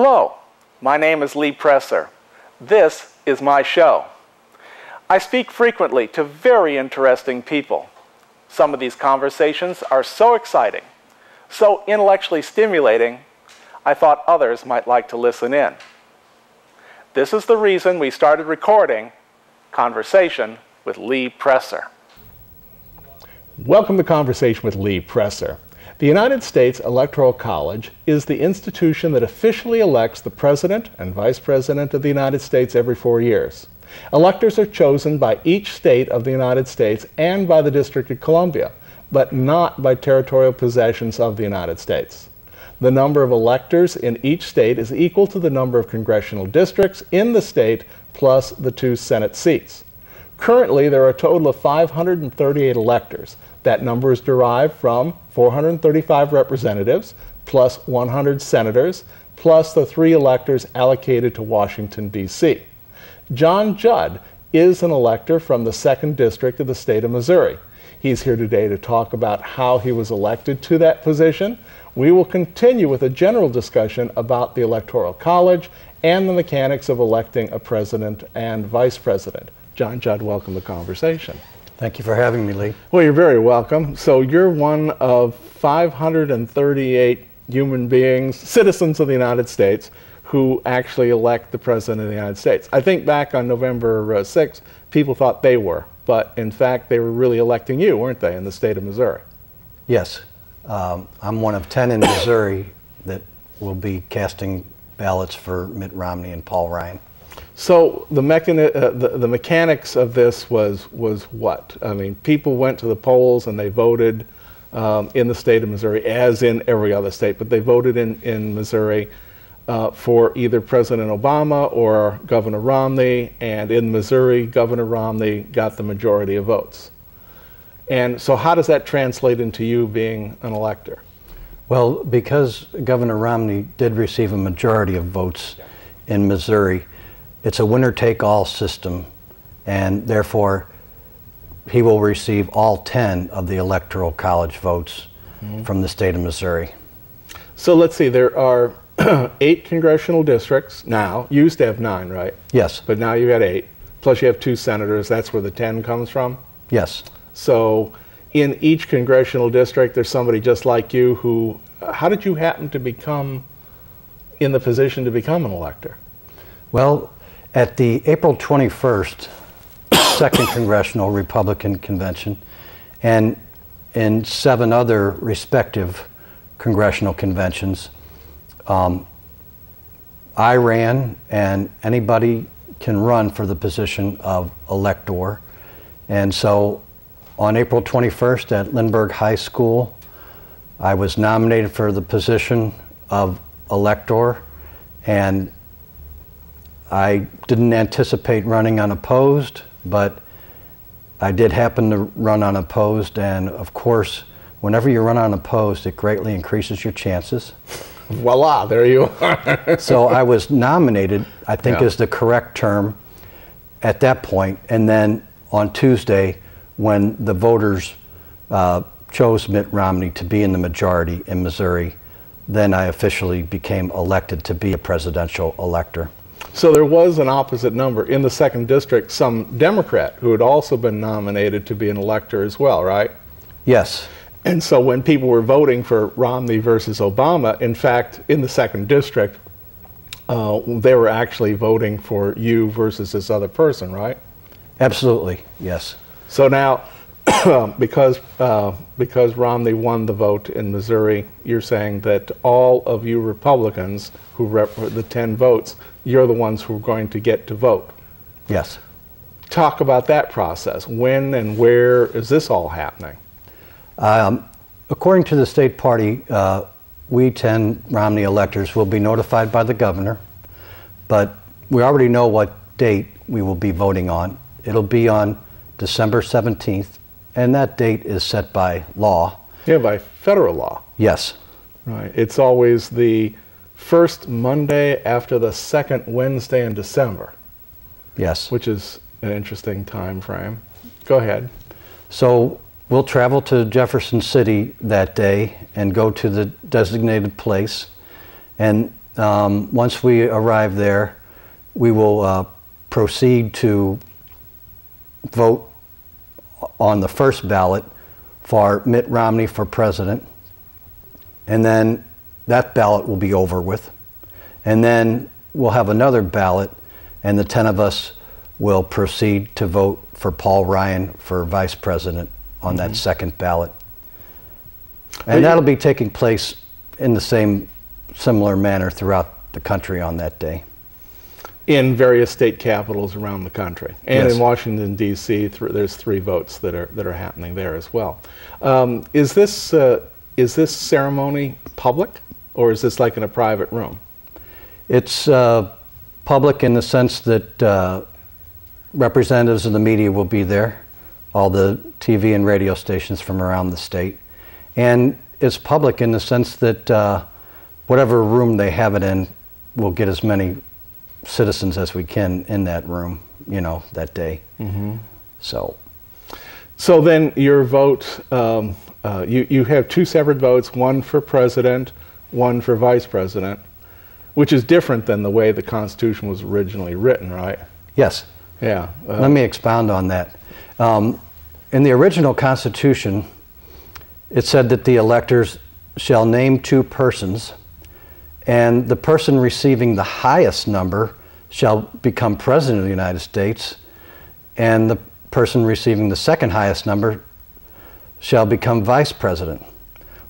Hello, my name is Lee Presser. This is my show. I speak frequently to very interesting people. Some of these conversations are so exciting, so intellectually stimulating, I thought others might like to listen in. This is the reason we started recording Conversation with Lee Presser. Welcome to Conversation with Lee Presser. The United States Electoral College is the institution that officially elects the President and Vice President of the United States every 4 years. Electors are chosen by each state of the United States and by the District of Columbia, but not by territorial possessions of the United States. The number of electors in each state is equal to the number of congressional districts in the state plus the 2 Senate seats. Currently, there are a total of 538 electors. That number is derived from 435 representatives, plus 100 senators, plus the 3 electors allocated to Washington, D.C. John Judd is an elector from the 2nd District of the state of Missouri. He's here today to talk about how he was elected to that position. We will continue with a general discussion about the Electoral College and the mechanics of electing a president and vice president. John Judd, welcome to Conversation. Thank you for having me, Lee. Well, you're very welcome. So you're one of 538 human beings, citizens of the United States, who actually elect the President of the United States. I think back on November 6th, people thought they were, but in fact, they were really electing you, weren't they, in the state of Missouri? Yes. I'm one of 10 in Missouri that will be casting ballots for Mitt Romney and Paul Ryan. So the mechanics of this was what? I mean, people went to the polls and they voted in the state of Missouri, as in every other state, but they voted in Missouri for either President Obama or Governor Romney, and in Missouri, Governor Romney got the majority of votes. And so how does that translate into you being an elector? Well, because Governor Romney did receive a majority of votes in Missouri, it's a winner-take-all system, and therefore he will receive all 10 of the Electoral College votes from the state of Missouri. So let's see, there are 8 congressional districts now. You used to have 9, right? Yes. But now you got 8, plus you have 2 senators. That's where the 10 comes from? Yes. So in each congressional district, there's somebody just like you who, how did you happen to become in the position to become an elector? Well, at the April 21st, 2nd Congressional Republican Convention, and in 7 other respective congressional conventions, I ran, and anybody can run for the position of elector. And so on April 21st at Lindbergh High School, I was nominated for the position of elector, and I didn't anticipate running unopposed, but I did happen to run unopposed, and of course, whenever you run unopposed, it greatly increases your chances. Voila, there you are. So I was nominated, I think is the correct term, at that point, and then on Tuesday, when the voters chose Mitt Romney to be in the majority in Missouri, then I officially became elected to be a presidential elector. So there was an opposite number. In the 2nd District, some Democrat who had also been nominated to be an elector as well, right? Yes. And so when people were voting for Romney versus Obama, in fact, in the 2nd District, they were actually voting for you versus this other person, right? Absolutely, yes. So now, because Romney won the vote in Missouri, you're saying that all of you Republicans who represent the 10 votes, you're the ones who are going to get to vote. Yes. Talk about that process. When and where is this all happening? According to the state party, we 10 Romney electors will be notified by the governor, but we already know what date we will be voting on. It'll be on December 17th, and that date is set by law. Yeah, by federal law. Yes. Right. It's always the first Monday after the 2nd Wednesday in December. Yes. Which is an interesting time frame. Go ahead. So we'll travel to Jefferson City that day and go to the designated place, and Once we arrive there, we will proceed to vote on the first ballot for Mitt Romney for president, and then that ballot will be over with. And then we'll have another ballot, and the 10 of us will proceed to vote for Paul Ryan for vice president on that second ballot. And that'll be taking place in the same similar manner throughout the country on that day. In various state capitals around the country, and in Washington, D.C., there's 3 votes that are happening there as well. Is this ceremony public, or is this like in a private room? It's public in the sense that representatives of the media will be there, all the TV and radio stations from around the state, and it's public in the sense that whatever room they have it in will get as many citizens as we can in that room, you know, that day. So then your vote, you have 2 separate votes, one for president, one for vice president, which is different than the way the Constitution was originally written, right? Yes. Yeah. Let me expound on that. In the original Constitution, it said that the electors shall name 2 persons, and the person receiving the highest number shall become president of the United States, and the person receiving the second highest number shall become vice president.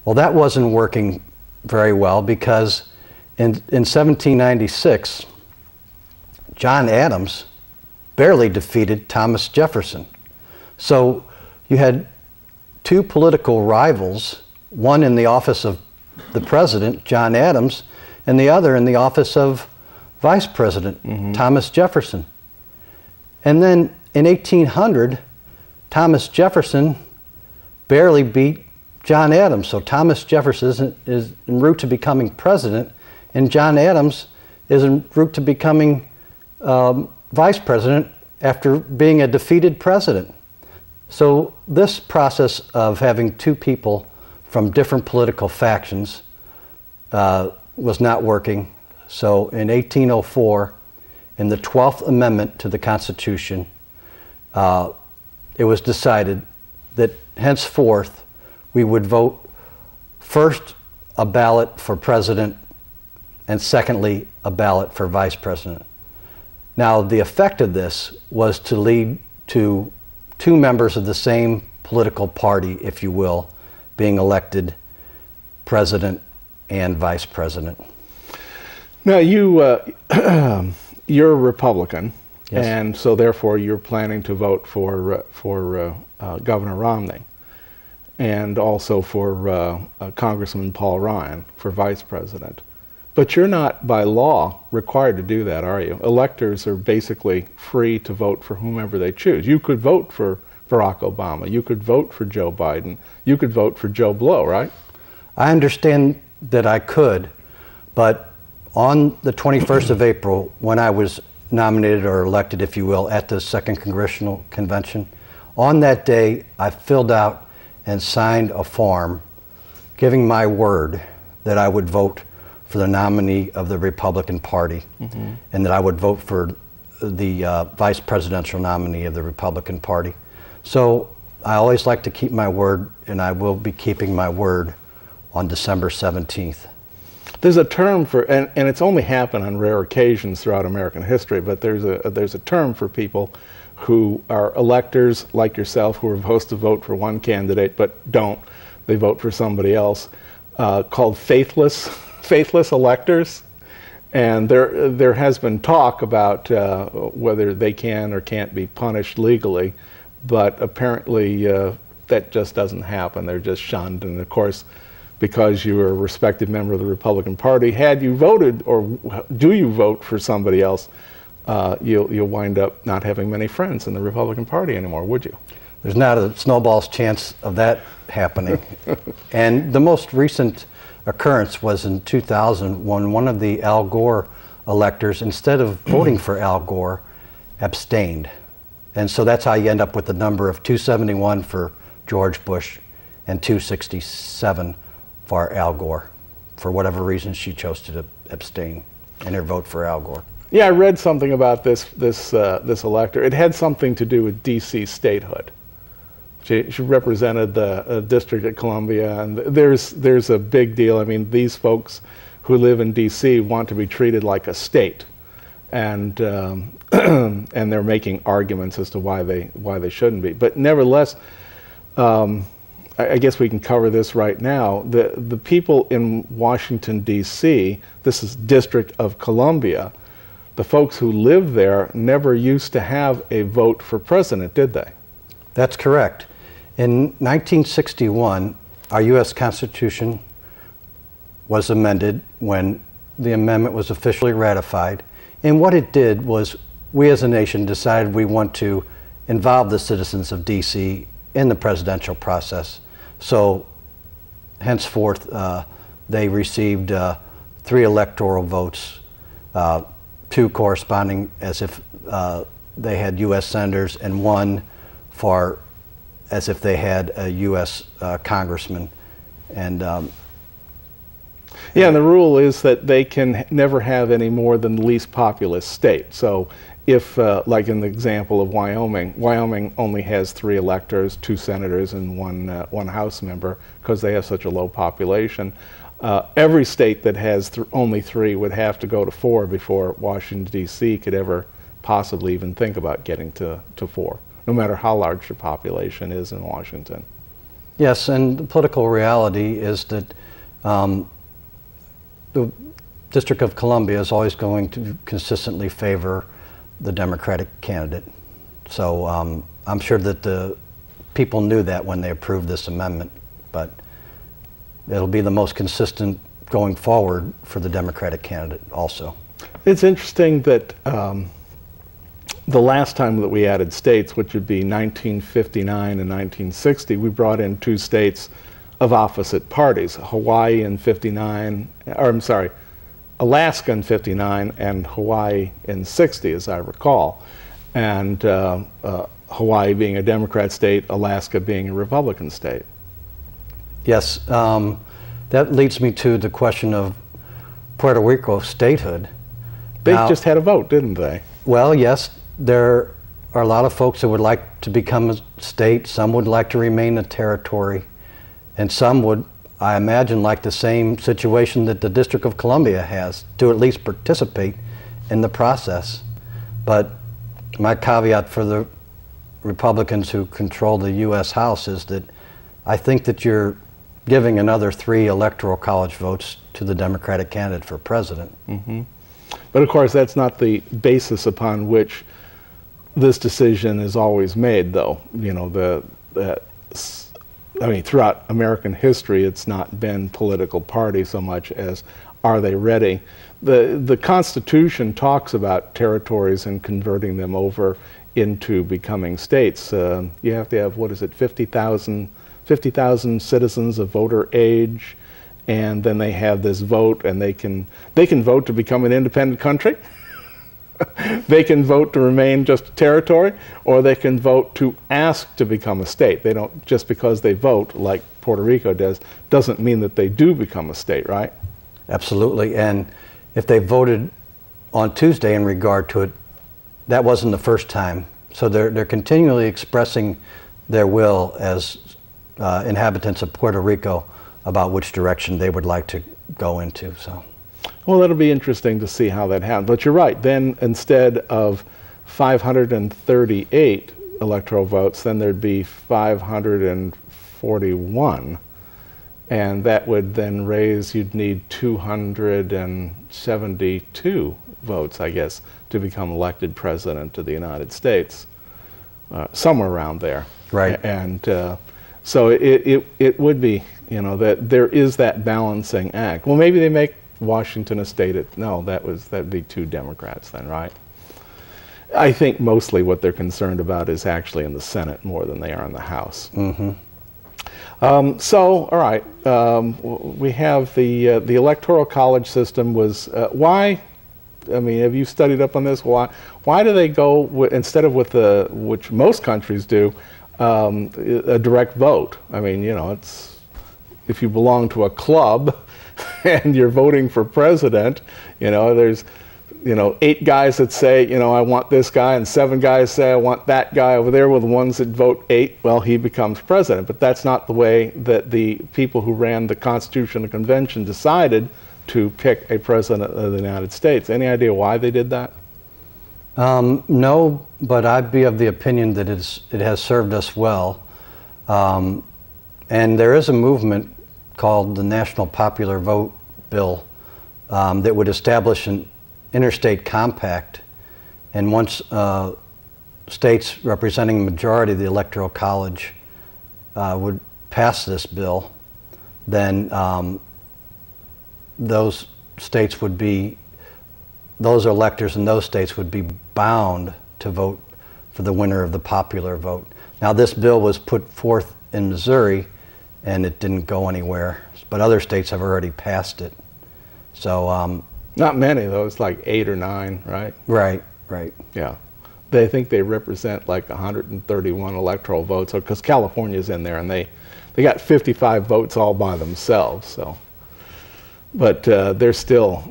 Well, that wasn't working very well, because in 1796, John Adams barely defeated Thomas Jefferson. So you had 2 political rivals, one in the office of the president, John Adams, and the other in the office of Vice President Thomas Jefferson. And then in 1800, Thomas Jefferson barely beat John Adams. So Thomas Jefferson is en route to becoming president, and John Adams is en route to becoming vice president after being a defeated president. So this process of having 2 people from different political factions was not working. So in 1804, in the 12th Amendment to the Constitution, it was decided that henceforth we would vote first a ballot for president and secondly a ballot for vice president. Now the effect of this was to lead to 2 members of the same political party, if you will, being elected president and vice president. Now you, you're a Republican, and so therefore you're planning to vote for Governor Romney, and also for Congressman Paul Ryan for vice president. But you're not by law required to do that, are you? Electors are basically free to vote for whomever they choose. You could vote for Barack Obama, you could vote for Joe Biden, you could vote for Joe Blow, right? I understand that I could, but on the 21st of April, when I was nominated or elected, if you will, at the Second Congressional Convention, on that day I filled out and signed a form giving my word that I would vote for the nominee of the Republican Party, and that I would vote for the vice presidential nominee of the Republican Party. So I always like to keep my word, and I will be keeping my word on December 17th. There's a term for, and it's only happened on rare occasions throughout American history, but there's a term for people who are electors like yourself who are supposed to vote for one candidate but don't. They vote for somebody else, called faithless electors. And there has been talk about whether they can or can't be punished legally, but apparently that just doesn't happen. They're just shunned, and of course, because you were a respected member of the Republican Party, had you voted, or do you vote for somebody else, you'll wind up not having many friends in the Republican Party anymore, would you? There's not a snowball's chance of that happening. And the most recent occurrence was in 2000, when one of the Al Gore electors, instead of voting for Al Gore, abstained. And so that's how you end up with the number of 271 for George Bush and 267 for Al Gore. for whatever reason, she chose to abstain in her vote for Al Gore. Yeah, I read something about this elector. It had something to do with D.C. statehood. She represented the District of Columbia, and there's a big deal. I mean, these folks who live in D.C. want to be treated like a state, and and they're making arguments as to why they shouldn't be. But nevertheless, I guess we can cover this right now. The people in Washington, D.C., this is District of Columbia, the folks who live there never used to have a vote for president, did they? That's correct. In 1961, our U.S. Constitution was amended when the amendment was officially ratified. And what it did was we as a nation decided we want to involve the citizens of D.C. in the presidential process. So henceforth, they received 3 electoral votes, 2 corresponding as if they had U.S. senators, and 1 for as if they had a U.S. congressman. And yeah, and the rule is that they can never have any more than the least populous state. So if, like in the example of Wyoming, Wyoming only has 3 electors, 2 senators, and one House member, because they have such a low population. Every state that has only 3 would have to go to 4 before Washington, D.C. could ever possibly even think about getting to 4, no matter how large the population is in Washington. Yes, and the political reality is that the District of Columbia is always going to consistently favor the Democratic candidate. So I'm sure that the people knew that when they approved this amendment, but it'll be the most consistent going forward for the Democratic candidate also. It's interesting that the last time that we added states, which would be 1959 and 1960, we brought in 2 states of opposite parties, Hawaii in 59, or I'm sorry, Alaska in 59 and Hawaii in 60, as I recall, and Hawaii being a Democrat state, Alaska being a Republican state. Yes, that leads me to the question of Puerto Rico statehood. They just had a vote, didn't they? Well, yes, there are a lot of folks that would like to become a state. Some would like to remain a territory, and some would, I imagine, like the same situation that the District of Columbia has, to at least participate in the process. But my caveat for the Republicans who control the U.S. House is that I think that you're giving another 3 Electoral College votes to the Democratic candidate for president. Mm-hmm. But of course, that's not the basis upon which this decision is always made, though. You know, I mean, throughout American history, it's not been political party so much as are they ready. The Constitution talks about territories and converting them over into becoming states. You have to have, what is it, 50,000 citizens of voter age, and then they have this vote, and they can vote to become an independent country. They can vote to remain just a territory, or they can vote to ask to become a state. They don't, just because they vote, like Puerto Rico does, doesn't mean that they do become a state, right? Absolutely. And if they voted on Tuesday in regard to it, that wasn't the first time. So they're continually expressing their will as inhabitants of Puerto Rico about which direction they would like to go into. So. Well, that'll be interesting to see how that happens. But you're right. Then instead of 538 electoral votes, then there'd be 541. And that would then raise, you'd need 272 votes, I guess, to become elected president of the United States, somewhere around there. Right. And so it would be, you know, that there is that balancing act. Well, maybe they make Washington a state. No, that'd be 2 Democrats then, right? I think mostly what they're concerned about is actually in the Senate more than they are in the House. Mm-hmm. So, all right, we have the Electoral College system was why? I mean, have you studied up on this? Why do they go instead of with the which most countries do a direct vote? I mean, you know, it's if you belong to a club. and you're voting for president, you know, there's, you know, 8 guys that say, you know, I want this guy, and 7 guys say I want that guy over there. Well, the ones that vote 8, well, he becomes president. But that's not the way that the people who ran the Constitutional Convention decided to pick a president of the United States. Any idea why they did that? No, but I'd be of the opinion that it has served us well. And there is a movement called the National Popular Vote Bill that would establish an interstate compact, and once states representing the majority of the Electoral College would pass this bill, then those states would be, those electors in those states would be bound to vote for the winner of the popular vote. Now, this bill was put forth in Missouri and it didn't go anywhere, but other states have already passed it. So not many though, it's like 8 or 9, right? Right. Yeah. They think they represent like 131 electoral votes, because California's in there and they got 55 votes all by themselves, so. But they're still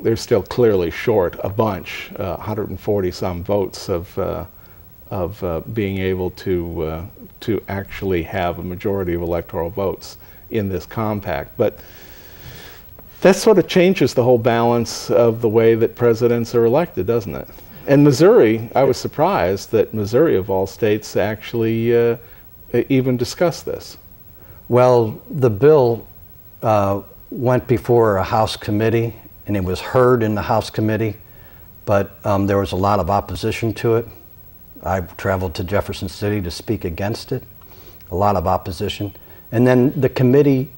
clearly short a bunch, 140 some votes of being able to actually have a majority of electoral votes in this compact. But that sort of changes the whole balance of the way that presidents are elected, doesn't it? And Missouri, I was surprised that Missouri of all states actually even discussed this. Well, the bill went before a House committee, and it was heard in the House committee, but there was a lot of opposition to it. I traveled to Jefferson City to speak against it, a lot of opposition. And then the committee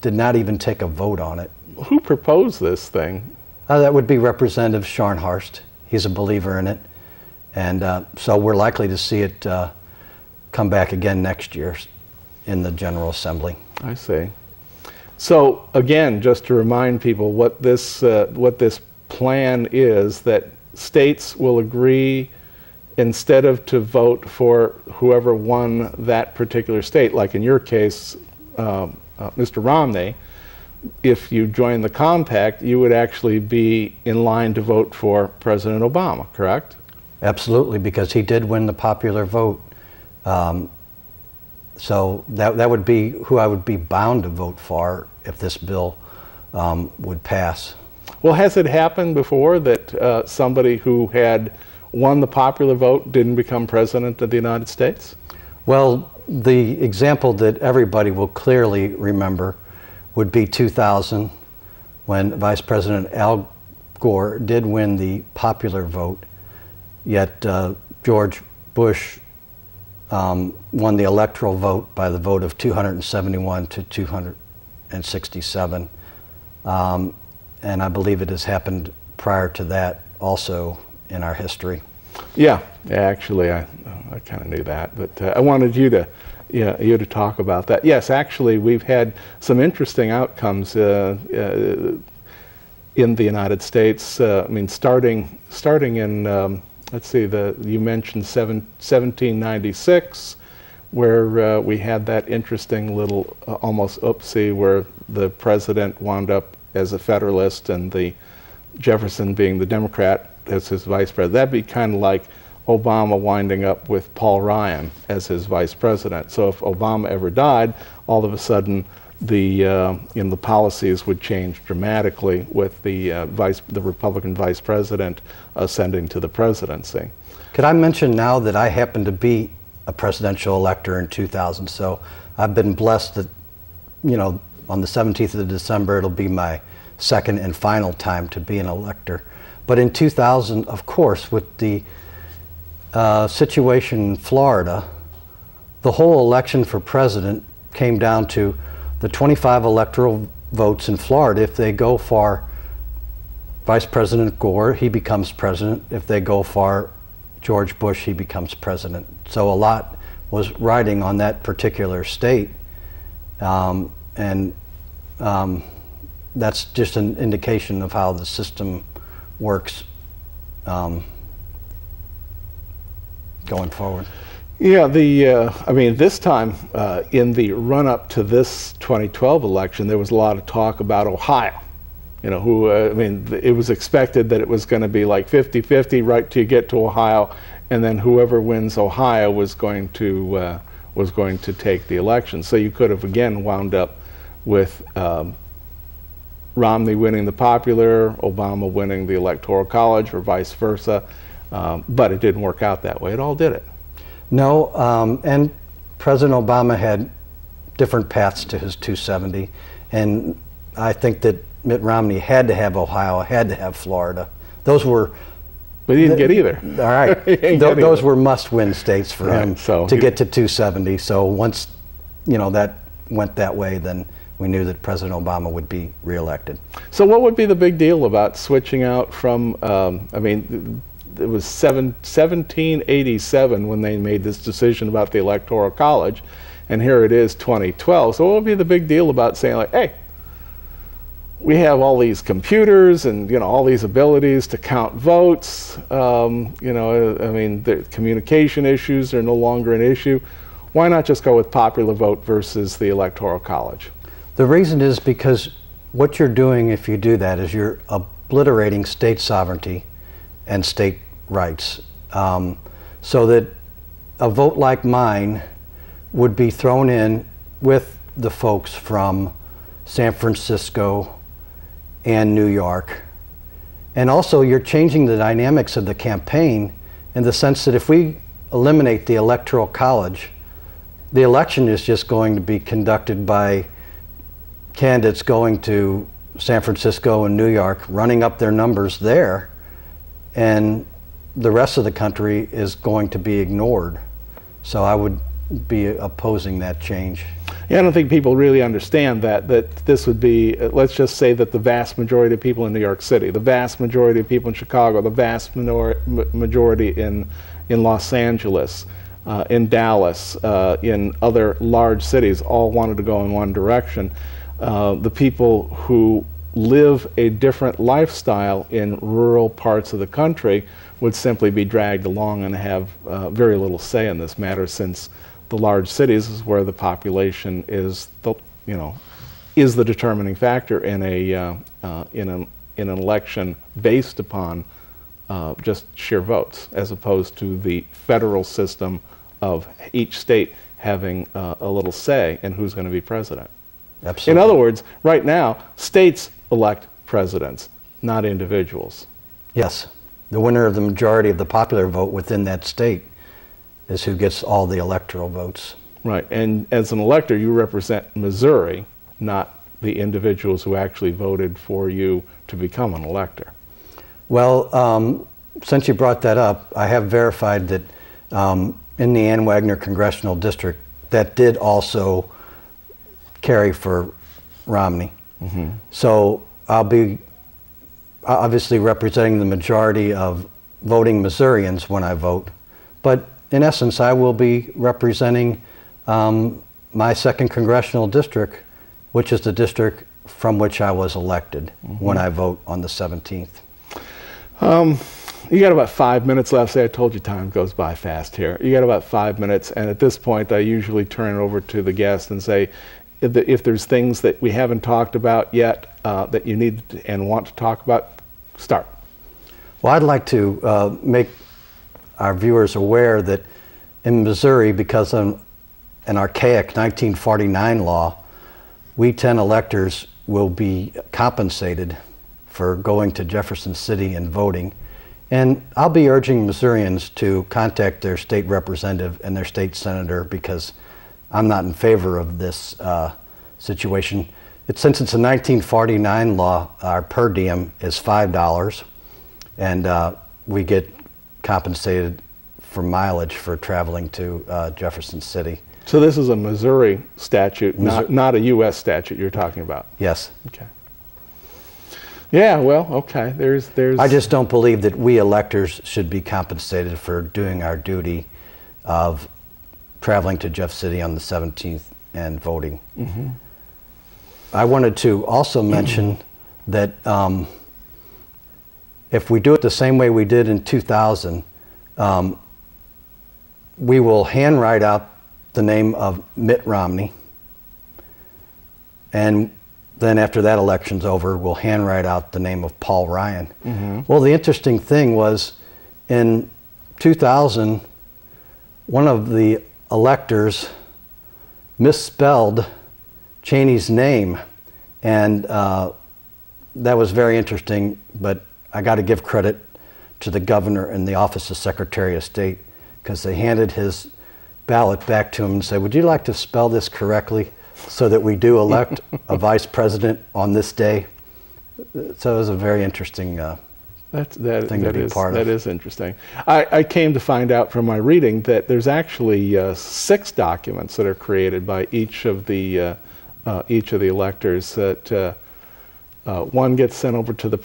did not even take a vote on it. Who proposed this thing? That would be Representative Scharnhorst. He's a believer in it. And so we're likely to see it come back again next year in the General Assembly. I see. So again, just to remind people what this plan is, that states will agree, instead of to vote for whoever won that particular state, like in your case, Mr. Romney, if you join the compact, you would actually be in line to vote for President Obama, correct? Absolutely, because he did win the popular vote. So that would be who I would be bound to vote for if this bill would pass. Well, has it happened before that somebody who had won the popular vote didn't become president of the United States? Well, the example that everybody will clearly remember would be 2000, when Vice President Al Gore did win the popular vote, yet George Bush won the electoral vote by the vote of 271 to 267. And I believe it has happened prior to that also in our history. Yeah, actually, I kind of knew that, but I wanted you to talk about that. Yes, actually, we've had some interesting outcomes in the United States. I mean, starting in let's see, you mentioned 1796, where we had that interesting little almost oopsie where the president wound up as a Federalist and the Jefferson, being the Democrat, as his vice president. That'd be kind of like Obama winding up with Paul Ryan as his vice president. So if Obama ever died, all of a sudden the policies would change dramatically with the Republican vice president ascending to the presidency. Could I mention now that I happen to be a presidential elector in 2000? So I've been blessed that, you know, on the 17th of December it'll be my second and final time to be an elector. But in 2000, of course, with the situation in Florida, the whole election for president came down to the 25 electoral votes in Florida. If they go for Vice President Gore, he becomes president. If they go for George Bush, he becomes president. So a lot was riding on that particular state. That's just an indication of how the system works going forward. Yeah, I mean, this time in the run-up to this 2012 election, there was a lot of talk about Ohio. You know, who, I mean, it was expected that it was going to be like 50-50 right till you get to Ohio, and then whoever wins Ohio was going to take the election. So you could have again wound up with Romney winning the popular, Obama winning the Electoral College, or vice versa. But it didn't work out that way. It all did it. No, and President Obama had different paths to his 270, and I think that Mitt Romney had to have Ohio, had to have Florida. Those were... But he didn't get either. All right. Those were must-win states for him to get to 270. So once, you know, that went that way, then we knew that President Obama would be reelected. So what would be the big deal about switching out from, I mean, it was 1787 when they made this decision about the Electoral College, and here it is 2012. So what would be the big deal about saying, like, hey, we have all these computers and, you know, all these abilities to count votes, you know, I mean, the communication issues are no longer an issue. Why not just go with popular vote versus the Electoral College? The reason is because what you're doing if you do that is you're obliterating state sovereignty and state rights, so that a vote like mine would be thrown in with the folks from San Francisco and New York. And also you're changing the dynamics of the campaign in the sense that if we eliminate the Electoral College, the election is just going to be conducted by candidates going to San Francisco and New York, running up their numbers there, and the rest of the country is going to be ignored. So I would be opposing that change. Yeah, I don't think people really understand that this would be, let's just say that the vast majority of people in New York City, the vast majority of people in Chicago, the vast majority in Los Angeles, in Dallas, in other large cities, all wanted to go in one direction. The people who live a different lifestyle in rural parts of the country would simply be dragged along and have very little say in this matter, since the large cities is where the population is the, you know, is the determining factor in a in an election based upon just sheer votes, as opposed to the federal system of each state having a little say in who's going to be president. Absolutely. In other words, right now, states elect presidents, not individuals. Yes. The winner of the majority of the popular vote within that state is who gets all the electoral votes. Right. And as an elector, you represent Missouri, not the individuals who actually voted for you to become an elector. Well, since you brought that up, I have verified that in the Ann Wagner Congressional District, that did also carry for Romney. Mm-hmm. So I'll be obviously representing the majority of voting Missourians when I vote, but in essence I will be representing my second congressional district, which is the district from which I was elected. Mm-hmm. When I vote on the 17th. You got about 5 minutes left. Say, I told you time goes by fast here. You got about 5 minutes, and at this point I usually turn it over to the guest and say, if there's things that we haven't talked about yet that you need to, and want to talk about, start. Well, I'd like to make our viewers aware that in Missouri, because of an archaic 1949 law, we 10 electors will be compensated for going to Jefferson City and voting. And I'll be urging Missourians to contact their state representative and their state senator, because I'm not in favor of this situation. Since it's a 1949 law, our per diem is $5, and we get compensated for mileage for traveling to Jefferson City. So this is a Missouri statute, not a U.S. statute you're talking about? Yes. Okay. Yeah, well, okay, there's... I just don't believe that we electors should be compensated for doing our duty of traveling to Jeff City on the 17th and voting. Mm-hmm. I wanted to also mention that if we do it the same way we did in 2000, we will handwrite out the name of Mitt Romney, and then after that election's over, we'll handwrite out the name of Paul Ryan. Mm-hmm. Well, the interesting thing was, in 2000, one of the electors misspelled Cheney's name, and that was very interesting, but I got to give credit to the governor and the office of Secretary of State, because they handed his ballot back to him and said, would you like to spell this correctly so that we do elect a vice president on this day? So it was a very interesting thing to be part of. That is interesting. I came to find out from my reading that there's actually 6 documents that are created by each of the electors. That one gets sent over to the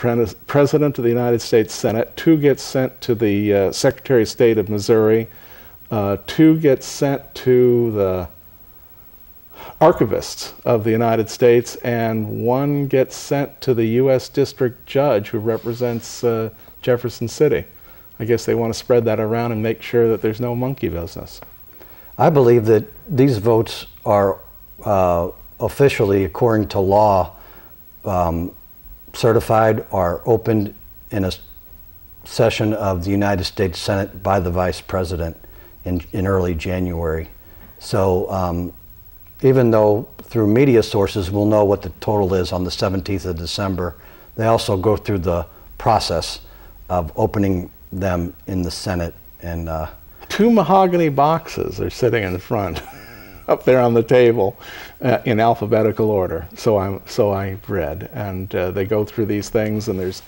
President of the United States Senate, 2 gets sent to the Secretary of State of Missouri, 2 gets sent to the Archivists of the United States, and 1 gets sent to the U.S. District Judge who represents Jefferson City. I guess they want to spread that around and make sure that there's no monkey business. I believe that these votes are officially, according to law, certified or opened in a session of the United States Senate by the Vice President in early January. So even though through media sources we'll know what the total is on the 17th of December, they also go through the process of opening them in the Senate. And 2 mahogany boxes are sitting in the front. Up there on the table in alphabetical order, so I read, and they go through these things, and there's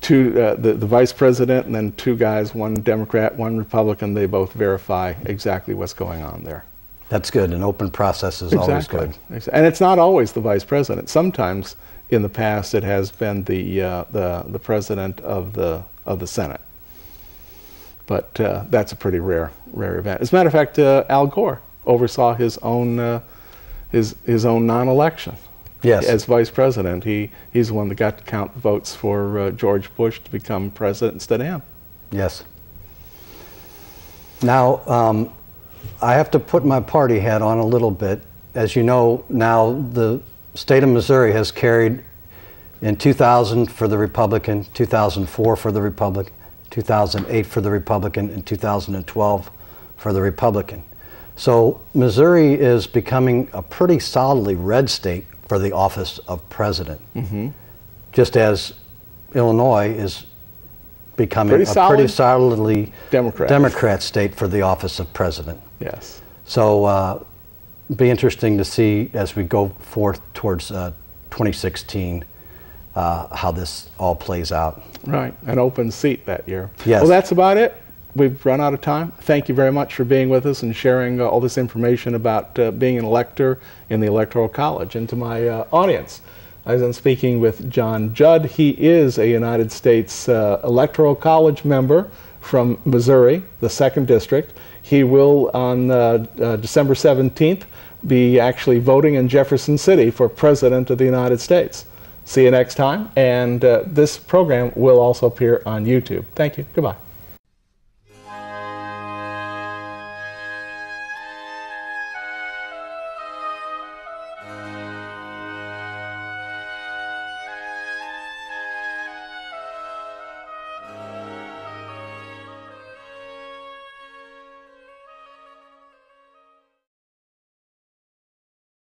2 the vice president, and then 2 guys, 1 Democrat, 1 Republican. They both verify exactly what's going on there. That's good. An open process is always good. Exactly. And it's not always the vice president. Sometimes in the past it has been the president of the Senate, but that's a pretty rare event. As a matter of fact, Al Gore oversaw his own non-election. Yes. As vice president, he's the one that got to count votes for George Bush to become president instead of him. Yes. Now, I have to put my party hat on a little bit. As you know, now the state of Missouri has carried in 2000 for the Republican, 2004 for the Republican, 2008 for the Republican, and 2012 for the Republican. So Missouri is becoming a pretty solidly red state for the office of president, mm-hmm. just as Illinois is becoming a pretty solidly Democrat state for the office of president. Yes. So it'll be interesting to see as we go forth towards 2016 how this all plays out. Right, an open seat that year. Yes. Well, that's about it. We've run out of time. Thank you very much for being with us and sharing all this information about being an elector in the Electoral College. And to my audience, I've been speaking with John Judd. He is a United States Electoral College member from Missouri, the 2nd District. He will, on December 17th, be actually voting in Jefferson City for President of the United States. See you next time. And this program will also appear on YouTube. Thank you. Goodbye.